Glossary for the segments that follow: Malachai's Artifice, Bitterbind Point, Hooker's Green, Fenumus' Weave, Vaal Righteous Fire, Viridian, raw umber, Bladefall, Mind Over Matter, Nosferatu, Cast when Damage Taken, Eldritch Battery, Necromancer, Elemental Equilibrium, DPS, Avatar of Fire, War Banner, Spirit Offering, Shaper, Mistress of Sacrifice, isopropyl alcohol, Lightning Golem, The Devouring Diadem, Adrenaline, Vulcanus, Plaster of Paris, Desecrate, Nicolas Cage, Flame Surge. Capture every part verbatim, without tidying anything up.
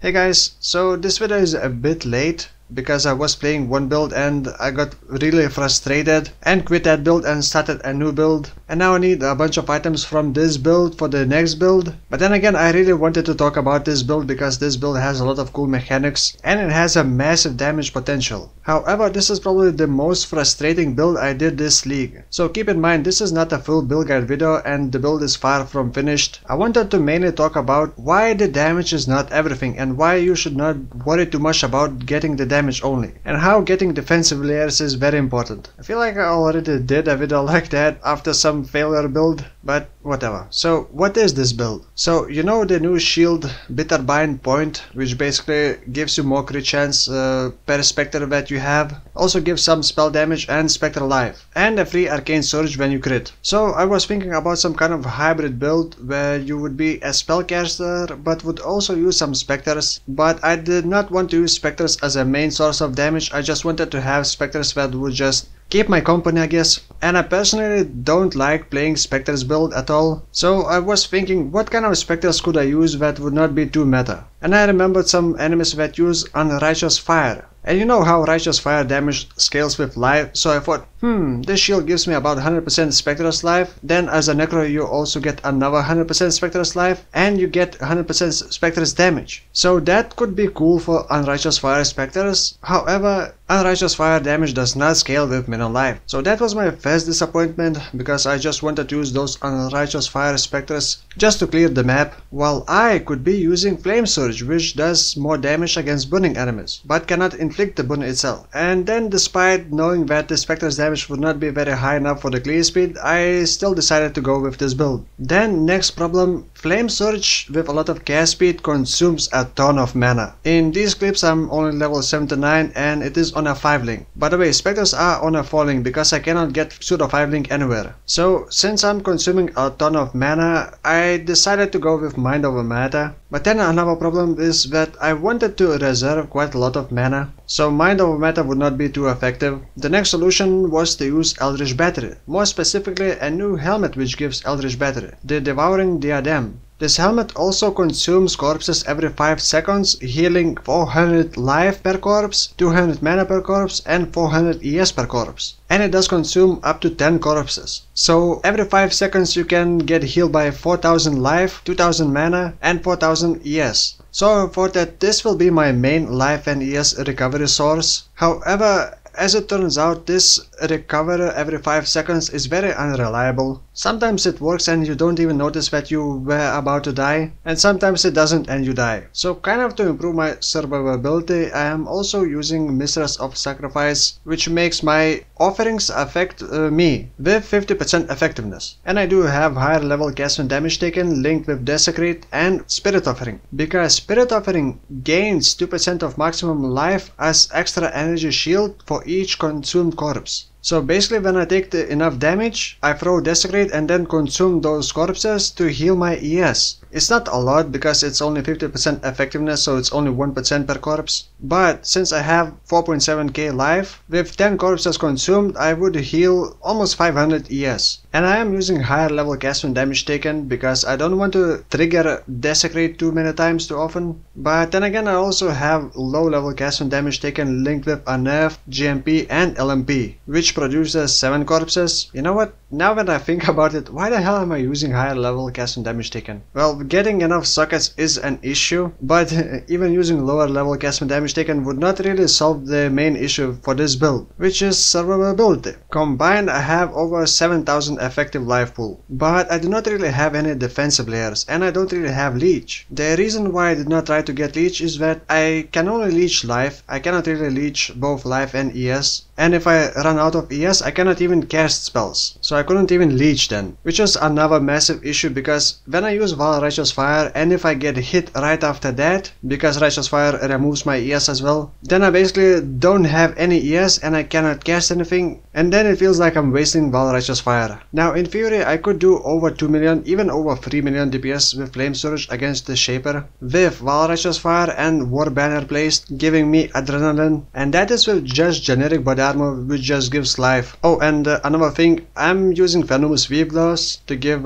Hey guys, so this video is a bit late because I was playing one build and I got really frustrated and quit that build and started a new build, and now I need a bunch of items from this build for the next build. But then again, I really wanted to talk about this build because this build has a lot of cool mechanics and it has a massive damage potential. However, this is probably the most frustrating build I did this league, so keep in mind this is not a full build guide video and the build is far from finished. I wanted to mainly talk about why the damage is not everything and why you should not worry too much about getting the damage only, and how getting defensive layers is very important. I feel like I already did a video like that after some failure build, but whatever. So what is this build? So you know the new shield Bitterbind Point, which basically gives you more crit chance uh, per spectre that you have, also gives some spell damage and spectre life, and a free arcane surge when you crit. So I was thinking about some kind of hybrid build where you would be a spellcaster but would also use some spectres, but I did not want to use spectres as a main source of damage. I just wanted to have spectres that would just keep my company, I guess, and I personally don't like playing spectres build at all. So I was thinking what kind of spectres could I use that would not be too meta, and I remembered some enemies that use Righteous Fire, and you know how Righteous Fire damage scales with life, so I thought, hmm, this shield gives me about one hundred percent spectres life, then as a necro you also get another one hundred percent spectres life and you get one hundred percent spectres damage, so that could be cool for Righteous Fire spectres. However, Righteous Fire damage does not scale with meta life, so that was my first disappointment, because I just wanted to use those Righteous Fire spectres just to clear the map, while I could be using Flame Surge, which does more damage against burning enemies but cannot inflict the burn itself. And then, despite knowing that the spectres damage would not be very high enough for the clear speed, I still decided to go with this build. Then next problem, Flame Surge with a lot of cast speed consumes a ton of mana. In these clips I'm only level seventy-nine and it is on a five link. By the way, spectres are on a four link because I cannot get pseudo five link anywhere. So since I'm consuming a ton of mana, I decided to go with Mind Over Matter. But then another problem is that I wanted to reserve quite a lot of mana, so Mind Over Matter would not be too effective. The next solution was to use Eldritch Battery, more specifically a new helmet which gives Eldritch Battery, the Devouring Diadem. This helmet also consumes corpses every five seconds, healing four hundred life per corpse, two hundred mana per corpse and four hundred E S per corpse. And it does consume up to ten corpses. So every five seconds you can get healed by four thousand life, two thousand mana and four thousand E S. So I thought that this will be my main life and E S recovery source. However, as it turns out, this recover every five seconds is very unreliable. Sometimes it works and you don't even notice that you were about to die, and sometimes it doesn't and you die. So kind of to improve my survivability, I am also using Mistress of Sacrifice, which makes my offerings affect uh, me with fifty percent effectiveness. And I do have higher level Cast when Damage Taken linked with Desecrate and Spirit Offering, because Spirit Offering gains two percent of maximum life as extra energy shield for each consumed corpse. So basically when I take the enough damage, I throw Desecrate and then consume those corpses to heal my E S. It's not a lot because it's only fifty percent effectiveness, so it's only one percent per corpse. But since I have four point seven K life, with ten corpses consumed I would heal almost five hundred E S. And I am using higher level Cast when Damage Taken because I don't want to trigger Desecrate too many times too often. But then again, I also have low level Cast when Damage Taken linked with Unearth, G M P and L M P, which produces seven corpses. You know what? Now that I think about it, why the hell am I using higher level Cast when Damage Taken? Well, getting enough sockets is an issue, but even using lower level Cast when Damage Taken would not really solve the main issue for this build, which is survivability. Combined, I have over seven thousand effective life pool, but I do not really have any defensive layers and I don't really have leech. The reason why I did not try to get leech is that I can only leech life. I cannot really leech both life and E S. And if I run out of E S, I cannot even cast spells, so I couldn't even leech then, which is another massive issue, because when I use Vaal Righteous Fire and if I get hit right after that, because Righteous Fire removes my E S as well, then I basically don't have any E S and I cannot cast anything, and then it feels like I'm wasting Vaal Righteous Fire. Now in theory I could do over two million, even over three million D P S with Flame Surge against the Shaper, with Vaal Righteous Fire and War Banner placed, giving me Adrenaline, and that is with just generic body armor which just gives life. Oh, and uh, another thing, I'm using Fenumus' Weave Glass to give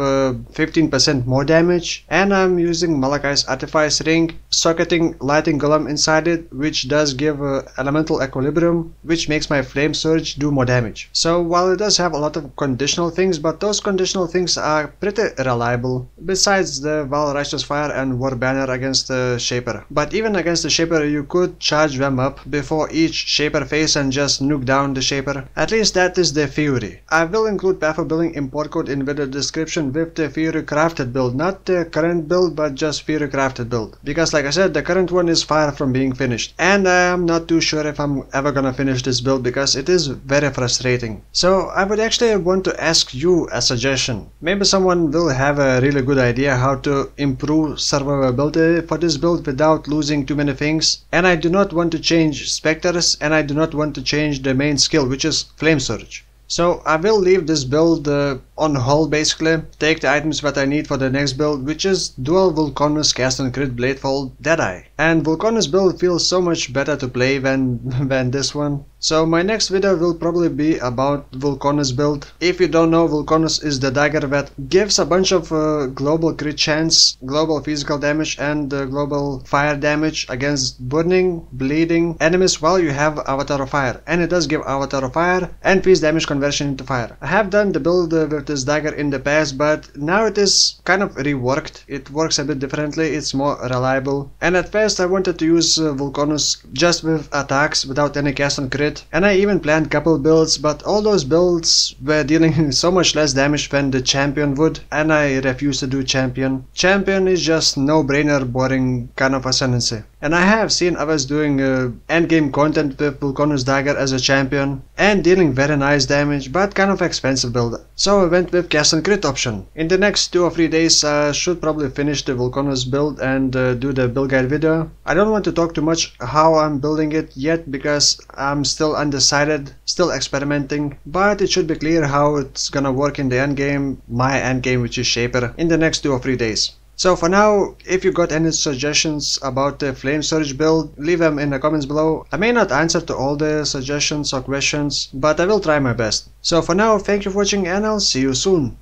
fifteen percent uh, more damage, and I'm using Malachai's Artifice ring, socketing Lightning Golem inside it, which does give uh, Elemental Equilibrium, which makes my Flame Surge do more damage. So while it does have a lot of conditional things, but those conditional things are pretty reliable, besides the Vaal Righteous Fire and War Banner against the Shaper. But even against the Shaper you could charge them up before each Shaper phase and just nuke down the Shaper. At least that is the theory. I will include Path of Building import code in video description with the theory crafted build, not the current build but just theory crafted build, because like I said, the current one is far from being finished and I am not too sure if I'm ever gonna finish this build because it is very frustrating. So I would actually want to ask you a suggestion. Maybe someone will have a really good idea how to improve survivability for this build without losing too many things, and I do not want to change specters and I do not want to change the main skill which is Flame Surge. So I will leave this build uh, on hold basically, take the items that I need for the next build, which is dual Vulcanus Cast and Crit Bladefall Deadeye. And Vulcanus build feels so much better to play than, than this one. So my next video will probably be about Vulcanus build. If you don't know, Vulcanus is the dagger that gives a bunch of uh, global crit chance, global physical damage and uh, global fire damage against burning, bleeding enemies while you have Avatar of Fire. And it does give Avatar of Fire and peace damage control conversion into fire. I have done the build uh, with this dagger in the past, but now it is kind of reworked. It works a bit differently, it's more reliable. And at first I wanted to use uh, Vulcanus just with attacks without any cast on crit. And I even planned couple builds, but all those builds were dealing so much less damage than the champion would, and I refused to do champion. Champion is just no-brainer, boring kind of ascendancy. And I have seen others doing uh, endgame content with Vulcanus dagger as a champion and dealing very nice damage, but kind of expensive build. So I went with cast and crit option. In the next two or three days I uh, should probably finish the Vulcanus build and uh, do the build guide video. I don't want to talk too much how I'm building it yet because I'm still undecided, still experimenting, but it should be clear how it's gonna work in the endgame, my endgame which is Shaper, in the next two or three days. So for now, if you got any suggestions about the Flame Surge build, leave them in the comments below. I may not answer to all the suggestions or questions, but I will try my best. So for now, thank you for watching and I'll see you soon.